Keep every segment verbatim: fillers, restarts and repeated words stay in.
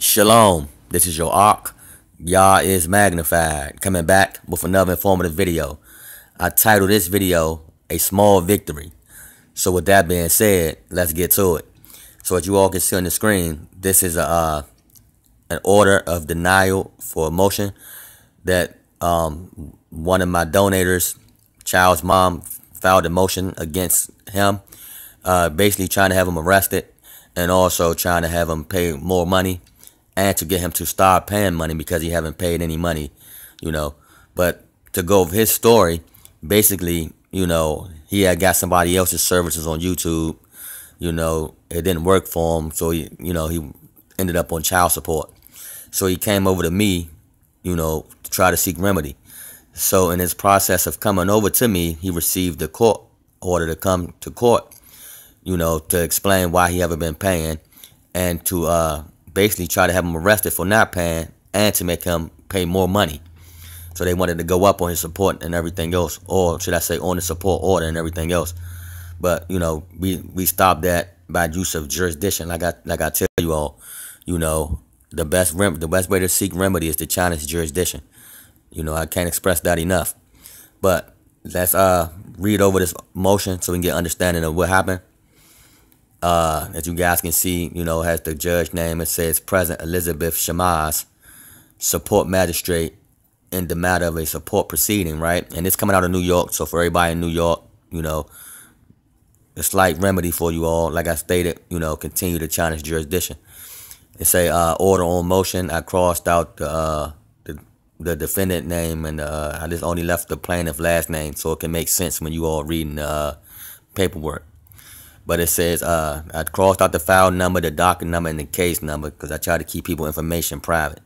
Shalom, this is your Ark, Yah is Magnified, coming back with another informative video. I titled this video, A Small Victory. So with that being said, let's get to it. So as you all can see on the screen, this is a uh, an order of denial for a motion that um, one of my donators, child's mom, filed a motion against him, uh, basically trying to have him arrested and also trying to have him pay more money. And to get him to start paying money because he haven't paid any money, you know. But to go with his story, basically, you know, he had got somebody else's services on YouTube. You know, it didn't work for him, so he, you know, he ended up on child support. So he came over to me, you know, to try to seek remedy. So in his process of coming over to me, he received the court order to come to court, you know, to explain why he haven't been paying and to, uh, basically try to have him arrested for not paying and to make him pay more money. So they wanted to go up on his support and everything else, or should I say on the support order and everything else. But, you know, we, we stopped that by use of jurisdiction. Like I, like I tell you all, you know, the best rem the best way to seek remedy is to challenge jurisdiction. You know, I can't express that enough. But let's uh, read over this motion so we can get understanding of what happened. Uh, as you guys can see, you know, has the judge name. It says President Elizabeth Shamaz, support magistrate in the matter of a support proceeding, right? And it's coming out of New York. So for everybody in New York, you know, a slight remedy for you all. Like I stated, you know, continue to challenge jurisdiction. It say uh, order on motion. I crossed out the, uh, the, the defendant name and uh, I just only left the plaintiff last name so it can make sense when you all reading the uh, paperwork. But it says, uh, I crossed out the file number, the docket number, and the case number because I try to keep people information private.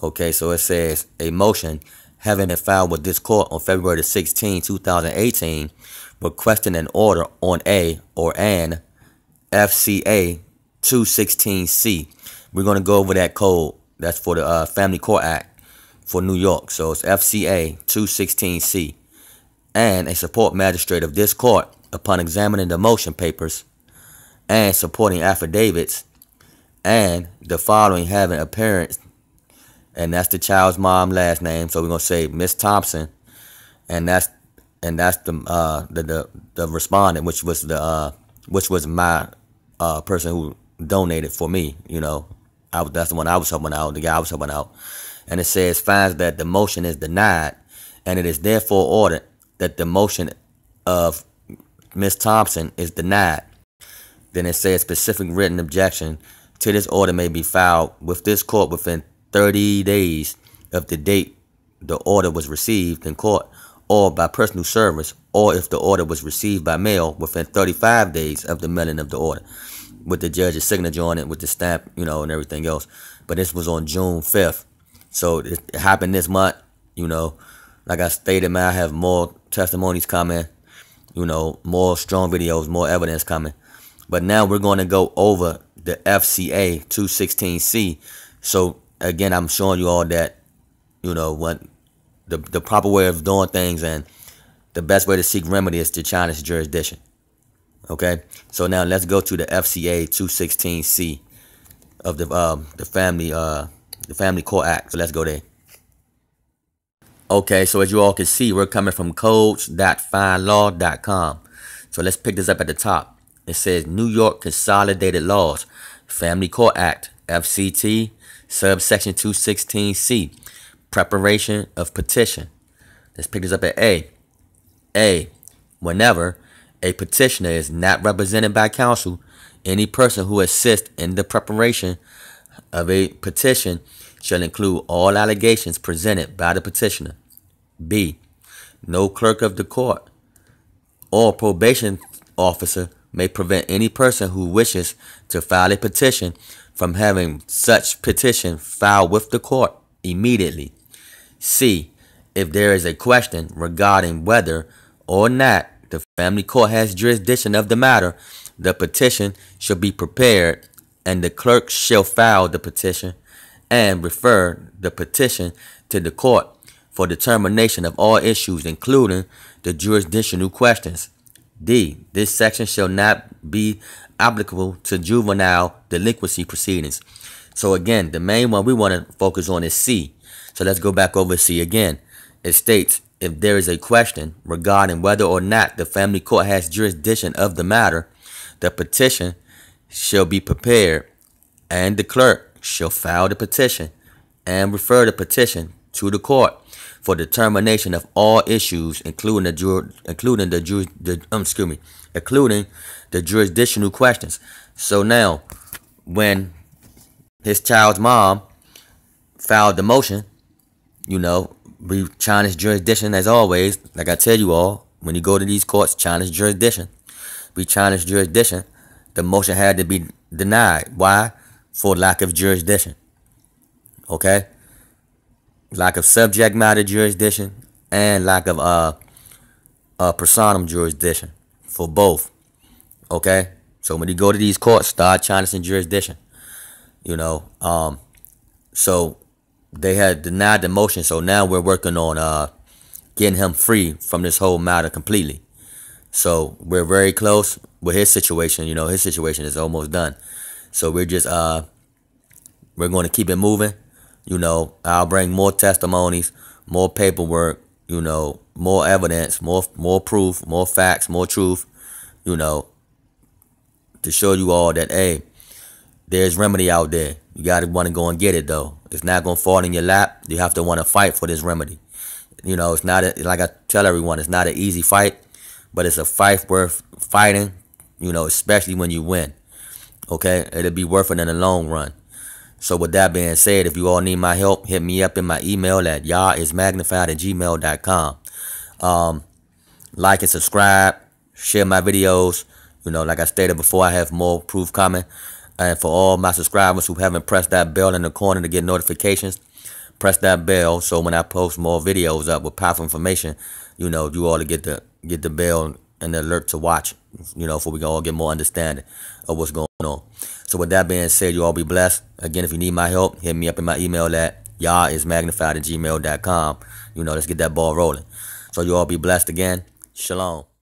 Okay, so it says, a motion having been filed with this court on February sixteenth two thousand eighteen, requesting an order on a or an F C A two sixteen C. We're going to go over that code. That's for the uh, Family Court Act for New York. So it's F C A two sixteen C. And a support magistrate of this court, upon examining the motion papers and supporting affidavits and the following having appearance, and that's the child's mom last name, so we're gonna say Miss Thompson, and that's and that's the uh the the, the respondent, which was the uh which was my uh person who donated for me, you know. I was that's the one I was helping out, the guy I was helping out. And it says finds that the motion is denied and it is therefore ordered that the motion of Miz Thompson is denied. Then it says specific written objection to this order may be filed with this court within thirty days of the date the order was received in court or by personal service, or if the order was received by mail within thirty-five days of the mailing of the order with the judge's signature on it with the stamp, you know, and everything else. But this was on June fifth. So it happened this month, you know. Like I stated, man, I have more testimonies coming. You know, more strong videos, more evidence coming. But now we're going to go over the F C A two sixteen C. So, again, I'm showing you all that, you know, what the, the proper way of doing things and the best way to seek remedy is to challenge jurisdiction. Okay? So now let's go to the F C A two sixteen C of the uh, the family uh, the Family Court Act. So let's go there. Okay, so as you all can see, we're coming from codes dot find law dot com. So let's pick this up at the top. It says New York Consolidated Laws, Family Court Act, F C T, subsection two sixteen C, preparation of petition. Let's pick this up at A. A, whenever a petitioner is not represented by counsel, any person who assists in the preparation of a petition shall include all allegations presented by the petitioner. B, no clerk of the court or probation officer may prevent any person who wishes to file a petition from having such petition filed with the court immediately. C. If there is a question regarding whether or not the family court has jurisdiction of the matter, the petition shall be prepared and the clerk shall file the petition and refer the petition to the court for determination of all issues, including the jurisdictional questions. D. This section shall not be applicable to juvenile delinquency proceedings. So again, the main one we want to focus on is C. So let's go back over C again. It states, if there is a question regarding whether or not the family court has jurisdiction of the matter, the petition shall be prepared and the clerk shall file the petition and refer the petition to the court for determination of all issues, including the ju including the, ju the um, excuse me, including the jurisdictional questions. So now, when his child's mom filed the motion, you know, we challenge jurisdiction as always. Like I tell you all, when you go to these courts, challenge jurisdiction. We challenge jurisdiction. The motion had to be denied. Why? For lack of jurisdiction. Okay. Lack of subject matter jurisdiction and lack of uh, uh personam jurisdiction for both. Okay, so when you go to these courts, start challenging jurisdiction. You know, um, so they had denied the motion. So now we're working on uh getting him free from this whole matter completely. So we're very close with his situation. You know, his situation is almost done. So we're just uh we're going to keep it moving. You know, I'll bring more testimonies, more paperwork, you know, more evidence, more more proof, more facts, more truth, you know, to show you all that, hey, there's remedy out there. You got to want to go and get it, though. It's not going to fall in your lap. You have to want to fight for this remedy. You know, it's not, a, like I tell everyone, it's not an easy fight, but it's a fight worth fighting, you know, especially when you win. Okay? It'll be worth it in the long run. So with that being said, if you all need my help, hit me up in my email at yahismagnified at gmail dot com. Um, like and subscribe, share my videos. You know, like I stated before, I have more proof coming. And for all my subscribers who haven't pressed that bell in the corner to get notifications, press that bell so when I post more videos up with powerful information, you know, you all to get the get the bell and the alert to watch, you know, so we can all get more understanding of what's going on. So with that being said, you all be blessed. Again, if you need my help, hit me up in my email at yahismagnified at gmail dot com. You know, let's get that ball rolling. So you all be blessed again. Shalom.